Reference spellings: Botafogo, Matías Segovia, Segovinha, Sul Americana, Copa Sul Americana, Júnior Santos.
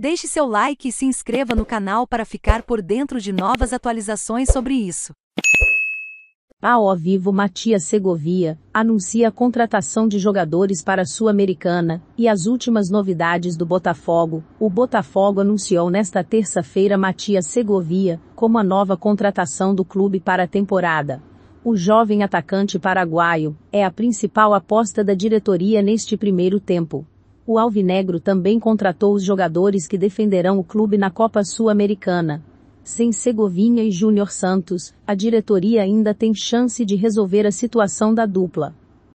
Deixe seu like e se inscreva no canal para ficar por dentro de novas atualizações sobre isso. Ao vivo, Matías Segovia anuncia a contratação de jogadores para a Sul Americana e as últimas novidades do Botafogo. O Botafogo anunciou nesta terça-feira Matías Segovia como a nova contratação do clube para a temporada. O jovem atacante paraguaio é a principal aposta da diretoria neste primeiro tempo. O alvinegro também contratou os jogadores que defenderão o clube na Copa Sul-Americana. Sem Segovinha e Júnior Santos, a diretoria ainda tem chance de resolver a situação da dupla.